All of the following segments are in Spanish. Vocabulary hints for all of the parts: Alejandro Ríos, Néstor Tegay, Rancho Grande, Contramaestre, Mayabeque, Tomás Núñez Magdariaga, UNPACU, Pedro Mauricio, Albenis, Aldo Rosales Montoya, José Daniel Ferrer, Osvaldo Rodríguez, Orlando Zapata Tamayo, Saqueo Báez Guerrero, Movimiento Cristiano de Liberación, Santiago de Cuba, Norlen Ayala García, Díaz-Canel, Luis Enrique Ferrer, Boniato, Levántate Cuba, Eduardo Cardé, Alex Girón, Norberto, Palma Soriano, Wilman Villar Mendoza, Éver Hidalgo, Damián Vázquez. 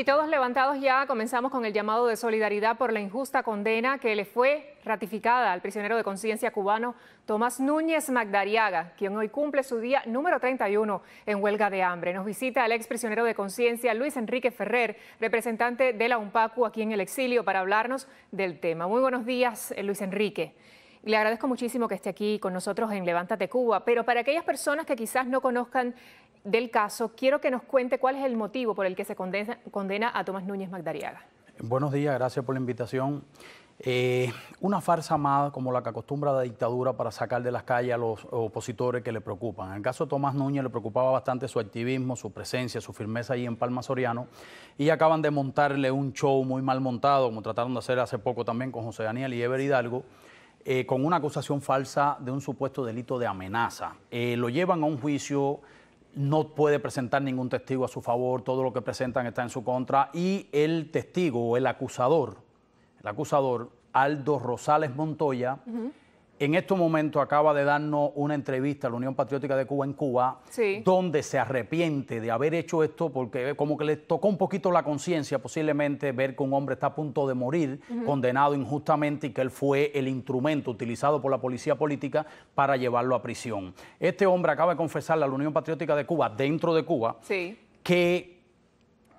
Y todos levantados ya, comenzamos con el llamado de solidaridad por la injusta condena que le fue ratificada al prisionero de conciencia cubano Tomás Núñez Magdariaga, quien hoy cumple su día número 31 en huelga de hambre. Nos visita el ex prisionero de conciencia Luis Enrique Ferrer, representante de la UNPACU aquí en el exilio, para hablarnos del tema. Muy buenos días, Luis Enrique. Le agradezco muchísimo que esté aquí con nosotros en Levántate Cuba, pero para aquellas personas que quizás no conozcan del caso, quiero que nos cuente cuál es el motivo por el que se condena a Tomás Núñez Magdariaga. Buenos días, gracias por la invitación. Una farsa más como la que acostumbra la dictadura para sacar de las calles a los opositores que le preocupan. En el caso de Tomás Núñez le preocupaba bastante su activismo, su presencia, su firmeza ahí en Palma Soriano, y acaban de montarle un show muy mal montado, como trataron de hacer hace poco también con José Daniel y Éver Hidalgo, con una acusación falsa de un supuesto delito de amenaza. Lo llevan a un juicio, no puede presentar ningún testigo a su favor, todo lo que presentan está en su contra, y el testigo o el acusador Aldo Rosales Montoya, en estos momentos acaba de darnos una entrevista a la Unión Patriótica de Cuba en Cuba, donde se arrepiente de haber hecho esto porque como que le tocó un poquito la conciencia posiblemente ver que un hombre está a punto de morir, condenado injustamente, y que él fue el instrumento utilizado por la policía política para llevarlo a prisión. Este hombre acaba de confesarle a la Unión Patriótica de Cuba, dentro de Cuba, que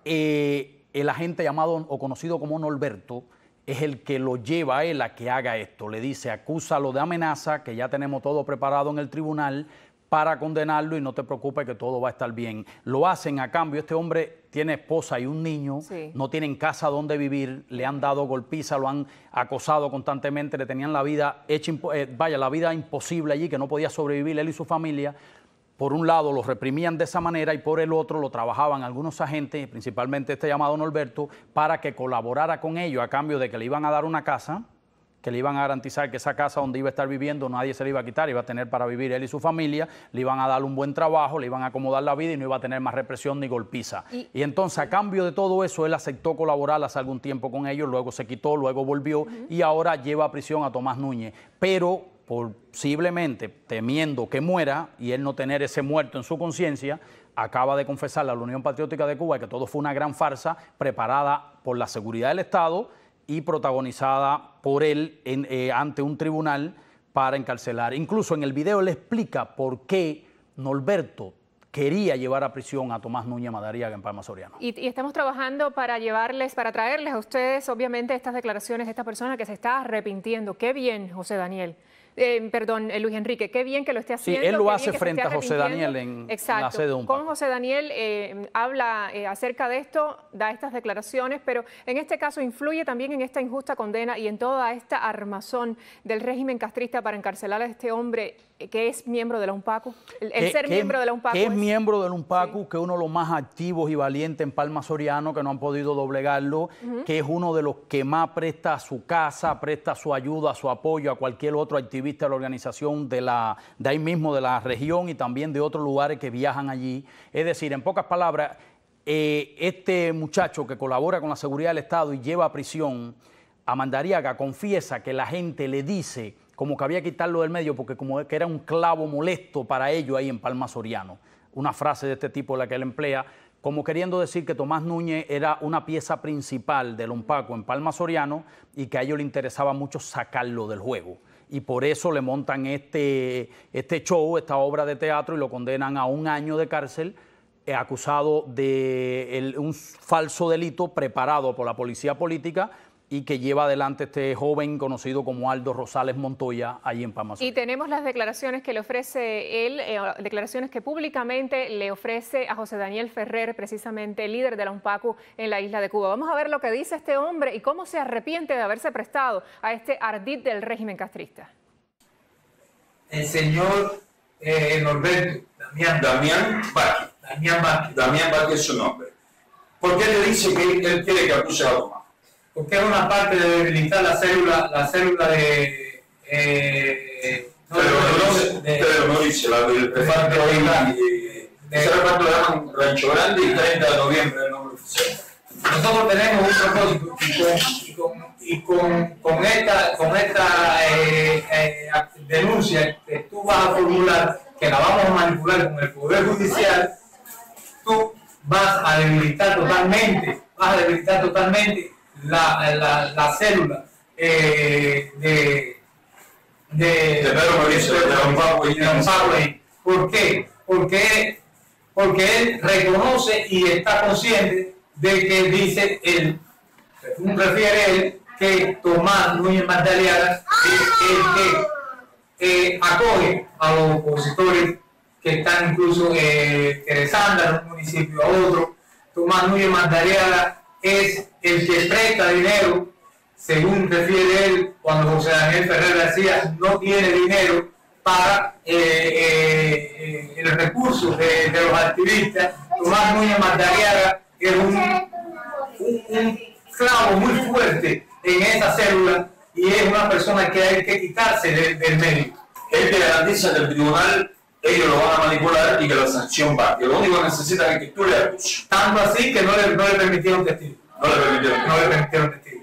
el agente llamado o conocido como Norberto es el que lo lleva a él a que haga esto. Le dice, acúsalo de amenaza, que ya tenemos todo preparado en el tribunal para condenarlo, y no te preocupes que todo va a estar bien. Lo hacen a cambio. Este hombre tiene esposa y un niño, no tienen casa donde vivir, le han dado golpiza, lo han acosado constantemente, le tenían la vida hecha, la vida imposible allí, que no podía sobrevivir él y su familia. Por un lado lo reprimían de esa manera y por el otro lo trabajaban algunos agentes, principalmente este llamado Norberto, para que colaborara con ellos a cambio de que le iban a dar una casa, que le iban a garantizar que esa casa donde iba a estar viviendo nadie se le iba a quitar, iba a tener para vivir él y su familia, le iban a dar un buen trabajo, le iban a acomodar la vida y no iba a tener más represión ni golpiza. Y entonces a cambio de todo eso él aceptó colaborar hace algún tiempo con ellos, luego se quitó, luego volvió y ahora lleva a prisión a Tomás Núñez. Pero posiblemente temiendo que muera y él no tener ese muerto en su conciencia, acaba de confesarle a la Unión Patriótica de Cuba que todo fue una gran farsa preparada por la seguridad del Estado y protagonizada por él ante un tribunal para encarcelar. Incluso en el video él explica por qué Norberto quería llevar a prisión a Tomás Núñez Magdariaga en Palma Soriano. Y estamos trabajando para llevarles, para traerles a ustedes, obviamente, estas declaraciones de esta persona que se está arrepintiendo. Qué bien, José Daniel. Perdón, Luis Enrique, qué bien que lo esté haciendo. Sí, él lo hace frente a José Daniel en la sede de UNPACU. Con José Daniel habla acerca de esto, da estas declaraciones, pero en este caso influye también en esta injusta condena y en toda esta armazón del régimen castrista para encarcelar a este hombre que es miembro de la UNPACU. Que es miembro de la UNPACU, que es uno de los más activos y valientes en Palma Soriano, que no han podido doblegarlo, que es uno de los que más presta su casa, presta su ayuda, su apoyo a cualquier otro activista de la organización de ahí mismo, de la región y también de otros lugares que viajan allí. Es decir, en pocas palabras, este muchacho que colabora con la seguridad del Estado y lleva a prisión a Magdariaga confiesa que la gente le dice como que había que quitarlo del medio porque como que era un clavo molesto para ellos ahí en Palma Soriano. Una frase de este tipo la que él emplea, como queriendo decir que Tomás Núñez era una pieza principal del UNPACU en Palma Soriano y que a ellos les interesaba mucho sacarlo del juego. Y por eso le montan este show, esta obra de teatro, y lo condenan a un año de cárcel, acusado de un falso delito preparado por la policía política y que lleva adelante este joven conocido como Aldo Rosales Montoya, ahí en Palma Soriano. Y tenemos las declaraciones que le ofrece él, declaraciones que públicamente le ofrece a José Daniel Ferrer, precisamente el líder de la UNPACU en la isla de Cuba. Vamos a ver lo que dice este hombre y cómo se arrepiente de haberse prestado a este ardid del régimen castrista. El señor Norberto, Damián Vázquez es su nombre. ¿Por qué le dice que él quiere que acuse a Tomás? Porque es una parte de debilitar la célula de... Pero no dice, se llama Rancho Grande y 30 de noviembre el nombre oficial. Nosotros tenemos un propósito y con esta denuncia que tú vas a formular, que la vamos a manipular con el Poder Judicial, tú vas a debilitar totalmente a debilitar totalmente la célula de Pedro Mauricio, de UNPACU. ¿Por qué? Porque él reconoce y está consciente de que dice él, refiere él, que Tomás Núñez Magdariaga es el que acoge a los opositores que están incluso interesando de un municipio a otro. Tomás Núñez Magdariaga es el que presta dinero, según refiere él, cuando José Daniel Ferrer decía, no tiene dinero para el recurso de los activistas. Tomás Núñez Magdariaga es un clavo muy fuerte en esa célula y es una persona que hay que quitarse del medio. Él te garantiza que el tribunal ellos lo van a manipular y que la sanción va, que lo único que necesitan es que tú le acuses. Tanto así que no le permitieron testigo. No le permitieron testigo.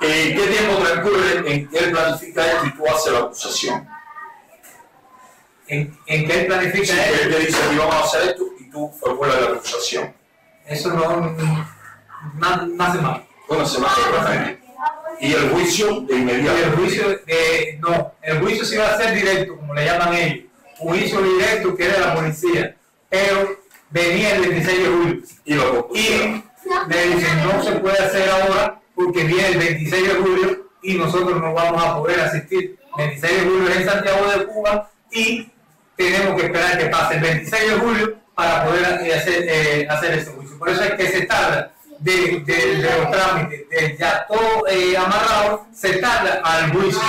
¿Qué tiempo transcurre en que él planifica esto y tú haces la acusación? ¿En qué él planifica sí, esto? Él te dice que vamos a hacer esto y tú formulas la acusación. Eso no hace mal. Bueno, se va a y el juicio de inmediato. El juicio, no, el juicio sí va a ser directo, como le llaman ellos. Juicio directo que era la policía, pero venía el 26 de julio y le dicen no se puede hacer ahora porque viene el 26 de julio y nosotros no vamos a poder asistir. El 26 de julio es en Santiago de Cuba y tenemos que esperar que pase el 26 de julio para poder hacer ese juicio. Por eso es que se tarda de los trámites, ya todo amarrado, se tarda al juicio.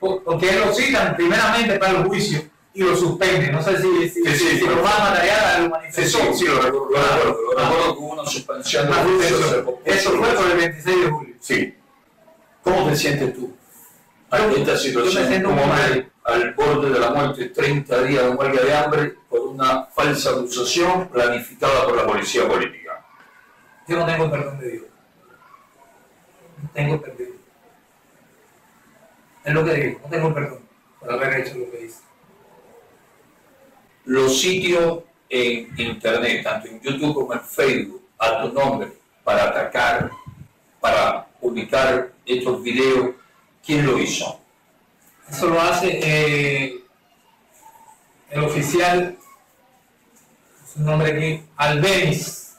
Porque él lo citan primeramente para el juicio y lo suspenden. No sé si lo van a matar a la manifestación. Sí, lo recuerdo. Lo recuerdo con una suspensión de juicio. Eso fue por el 26 de julio. Sí. ¿Cómo te sientes tú ante esta situación? Como hombre al borde de la muerte, 30 días de huelga de hambre por una falsa acusación planificada por la policía política. Yo no tengo perdón de Dios. No tengo perdón. Es lo que digo, no tengo perdón por haber hecho lo que hice. Los sitios en internet, tanto en YouTube como en Facebook, a tu nombre, para atacar, para publicar estos videos, ¿quién lo hizo? Eso lo hace el oficial, su nombre aquí, Albenis,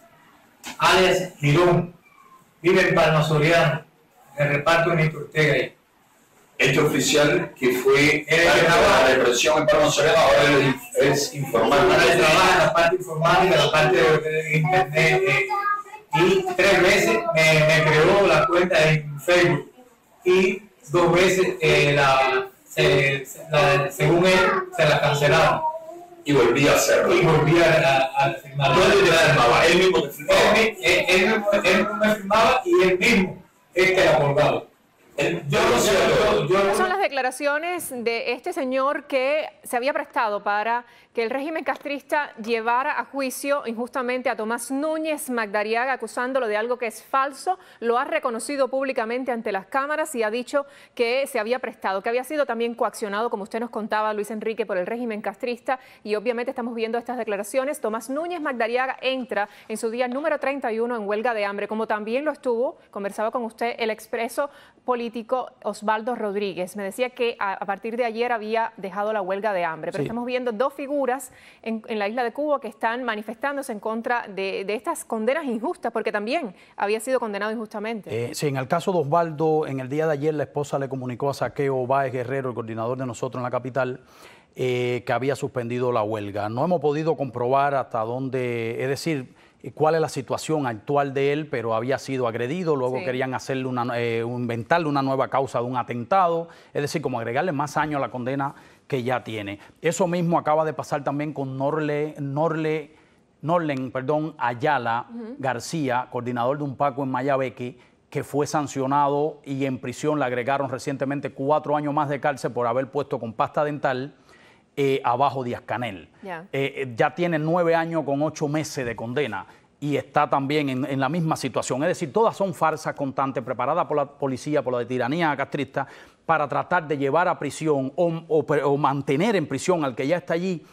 Alex Girón, vive en Palma Soriano, en el reparto de Néstor Tegay. Este oficial que fue la represión en Palma Soriano ahora es informal. Él trabaja en la parte informal y en la parte de internet. Y 3 veces me creó la cuenta en Facebook. Y 2 veces, según él, se la cancelaron. Y volví a hacerlo. Y volví a firmar. ¿Dónde la firmaba? Él mismo te firmaba. Él me firmaba y él mismo es que la colgaba. Estas son las declaraciones de este señor que se había prestado para que el régimen castrista llevara a juicio injustamente a Tomás Núñez Magdariaga, acusándolo de algo que es falso. Lo ha reconocido públicamente ante las cámaras y ha dicho que se había prestado, que había sido también coaccionado, como usted nos contaba, Luis Enrique, por el régimen castrista. Y obviamente estamos viendo estas declaraciones. Tomás Núñez Magdariaga entra en su día número 31 en huelga de hambre, como también lo estuvo, conversaba con usted, el expreso político Osvaldo Rodríguez. Me decía que a partir de ayer había dejado la huelga de hambre, pero sí, estamos viendo 2 figuras en la isla de Cuba que están manifestándose en contra de estas condenas injustas, porque también había sido condenado injustamente. Sí, en el caso de Osvaldo, en el día de ayer la esposa le comunicó a Saqueo Báez Guerrero, el coordinador de nosotros en la capital, que había suspendido la huelga. No hemos podido comprobar hasta dónde, es decir, cuál es la situación actual de él, pero había sido agredido, luego sí, querían hacerle inventarle una nueva causa de un atentado, es decir, como agregarle más años a la condena que ya tiene. Eso mismo acaba de pasar también con Norlen Ayala García, coordinador de UNPACU en Mayabeque, que fue sancionado y en prisión le agregaron recientemente 4 años más de cárcel por haber puesto con pasta dental abajo Díaz-Canel. Yeah. Ya tiene 9 años con 8 meses de condena y está también en la misma situación. Es decir, todas son farsas constantes preparadas por la policía, por la tiranía castrista, para tratar de llevar a prisión o mantener en prisión al que ya está allí,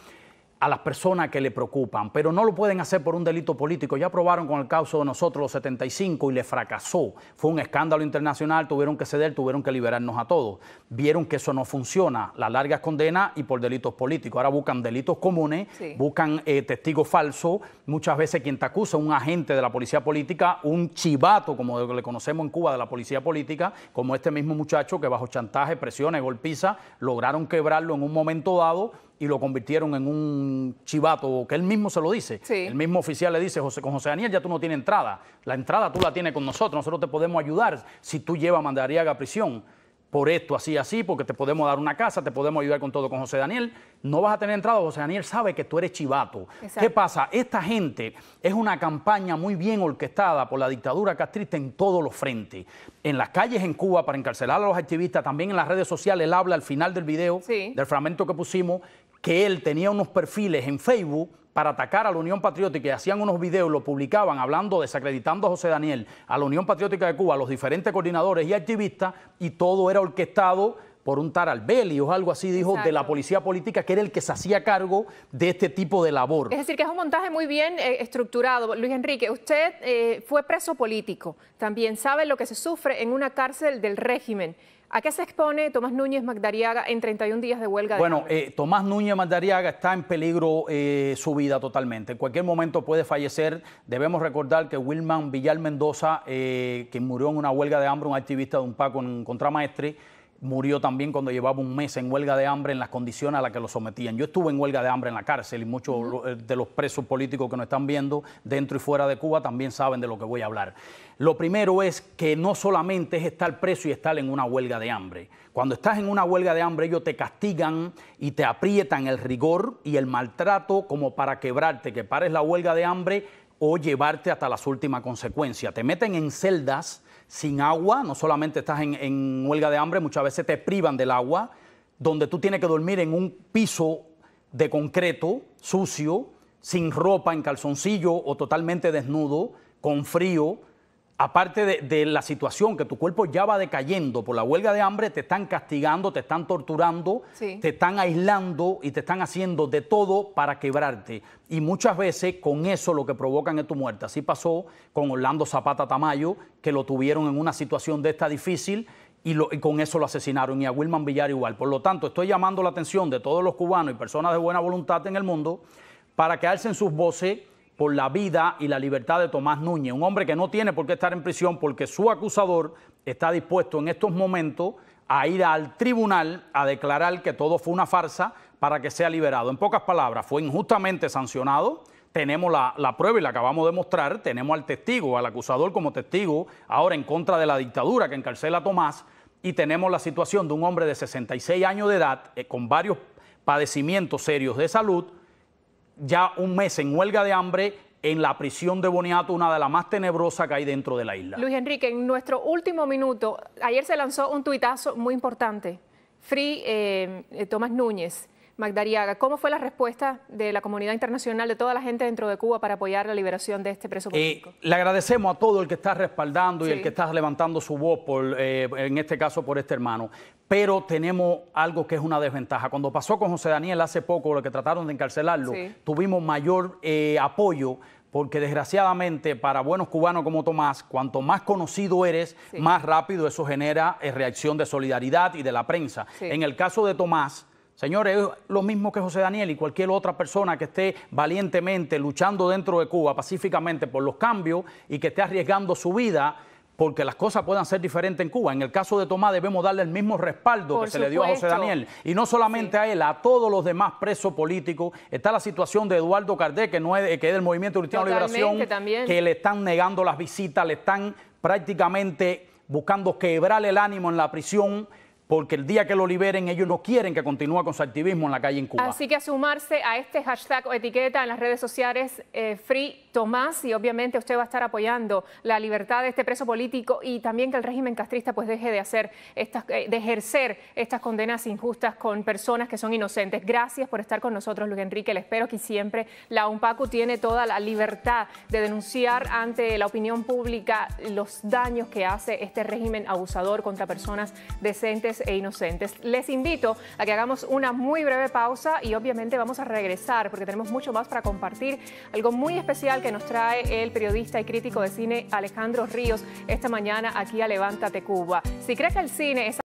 a las personas que le preocupan, pero no lo pueden hacer por un delito político. Ya probaron con el caso de Nosotros los 75 y le fracasó. Fue un escándalo internacional, tuvieron que ceder, tuvieron que liberarnos a todos. Vieron que eso no funciona, las largas condenas y por delitos políticos. Ahora buscan delitos comunes, sí, buscan testigos falsos. Muchas veces quien te acusa, un agente de la policía política, un chivato, como lo que le conocemos en Cuba de la policía política, como este mismo muchacho que bajo chantaje, presiones, golpiza, lograron quebrarlo en un momento dado y lo convirtieron en un chivato, que él mismo se lo dice. Sí. El mismo oficial le dice, con José Daniel ya tú no tienes entrada. La entrada tú la tienes con nosotros. Nosotros te podemos ayudar si tú llevas a Magdariaga a prisión. Por esto, así, así, porque te podemos dar una casa, te podemos ayudar con todo. Con José Daniel no vas a tener entrada. José Daniel sabe que tú eres chivato. Exacto. ¿Qué pasa? Esta gente es una campaña muy bien orquestada por la dictadura castrista en todos los frentes. En las calles en Cuba para encarcelar a los activistas, también en las redes sociales. Él habla al final del video, sí, del fragmento que pusimos, que él tenía unos perfiles en Facebook para atacar a la Unión Patriótica y hacían unos videos, lo publicaban hablando, desacreditando a José Daniel, a la Unión Patriótica de Cuba, a los diferentes coordinadores y activistas, y todo era orquestado por un tal Albeli o algo así, dijo, exacto, de la policía política, que era el que se hacía cargo de este tipo de labor. Es decir, que es un montaje muy bien estructurado. Luis Enrique, usted fue preso político, también sabe lo que se sufre en una cárcel del régimen. ¿A qué se expone Tomás Núñez Magdariaga en 31 días de huelga? Bueno, Tomás Núñez Magdariaga está en peligro su vida totalmente. En cualquier momento puede fallecer. Debemos recordar que Wilman Villar Mendoza, que murió en una huelga de hambre, un activista de UNPACU, un contramaestre, murió también cuando llevaba un mes en huelga de hambre en las condiciones a las que lo sometían. Yo estuve en huelga de hambre en la cárcel y muchos de los presos políticos que nos están viendo dentro y fuera de Cuba también saben de lo que voy a hablar. Lo primero es que no solamente es estar preso y estar en una huelga de hambre. Cuando estás en una huelga de hambre ellos te castigan y te aprietan el rigor y el maltrato como para quebrarte, que pares la huelga de hambre o llevarte hasta las últimas consecuencias. Te meten en celdas sin agua, no solamente estás en huelga de hambre, muchas veces te privan del agua, donde tú tienes que dormir en un piso de concreto, sucio, sin ropa, en calzoncillo o totalmente desnudo, con frío. Aparte de la situación que tu cuerpo ya va decayendo por la huelga de hambre, te están castigando, te están torturando, sí, te están aislando y te están haciendo de todo para quebrarte. Y muchas veces con eso lo que provocan es tu muerte. Así pasó con Orlando Zapata Tamayo, que lo tuvieron en una situación de esta difícil y con eso lo asesinaron. Y a Wilman Villar igual. Por lo tanto, estoy llamando la atención de todos los cubanos y personas de buena voluntad en el mundo para que alcen sus voces por la vida y la libertad de Tomás Núñez, un hombre que no tiene por qué estar en prisión porque su acusador está dispuesto en estos momentos a ir al tribunal a declarar que todo fue una farsa para que sea liberado. En pocas palabras, fue injustamente sancionado. Tenemos la prueba y la acabamos de mostrar. Tenemos al testigo, al acusador como testigo, ahora en contra de la dictadura que encarcela a Tomás, y tenemos la situación de un hombre de 66 años de edad con varios padecimientos serios de salud, ya un mes en huelga de hambre en la prisión de Boniato, una de las más tenebrosas que hay dentro de la isla. Luis Enrique, en nuestro último minuto, ayer se lanzó un tuitazo muy importante. Free Tomás Núñez Magdariaga. ¿Cómo fue la respuesta de la comunidad internacional, de toda la gente dentro de Cuba para apoyar la liberación de este preso político? Le agradecemos a todo el que está respaldando, sí, y el que está levantando su voz, en este caso por este hermano. Pero tenemos algo que es una desventaja. Cuando pasó con José Daniel hace poco, lo que trataron de encarcelarlo, sí, tuvimos mayor apoyo, porque desgraciadamente para buenos cubanos como Tomás, cuanto más conocido eres, sí, más rápido eso genera reacción de solidaridad y de la prensa. Sí. En el caso de Tomás, señores, es lo mismo que José Daniel y cualquier otra persona que esté valientemente luchando dentro de Cuba pacíficamente por los cambios y que esté arriesgando su vida porque las cosas puedan ser diferentes en Cuba. En el caso de Tomás debemos darle el mismo respaldo que se le dio a José Daniel. Y no solamente a él, a todos los demás presos políticos. Está la situación de Eduardo Cardé, que es del Movimiento Cristiano de Liberación, también, que le están negando las visitas, le están prácticamente buscando quebrar el ánimo en la prisión, porque el día que lo liberen ellos no quieren que continúe con su activismo en la calle en Cuba. Así que a sumarse a este hashtag o etiqueta en las redes sociales Free Tomás, y obviamente usted va a estar apoyando la libertad de este preso político y también que el régimen castrista pues deje de hacer ejercer estas condenas injustas con personas que son inocentes. Gracias por estar con nosotros, Luis Enrique. Le espero que siempre la UNPACU tiene toda la libertad de denunciar ante la opinión pública los daños que hace este régimen abusador contra personas decentes culpables e inocentes. Les invito a que hagamos una muy breve pausa y obviamente vamos a regresar porque tenemos mucho más para compartir. Algo muy especial que nos trae el periodista y crítico de cine Alejandro Ríos esta mañana aquí a Levántate Cuba. Si crees que el cine es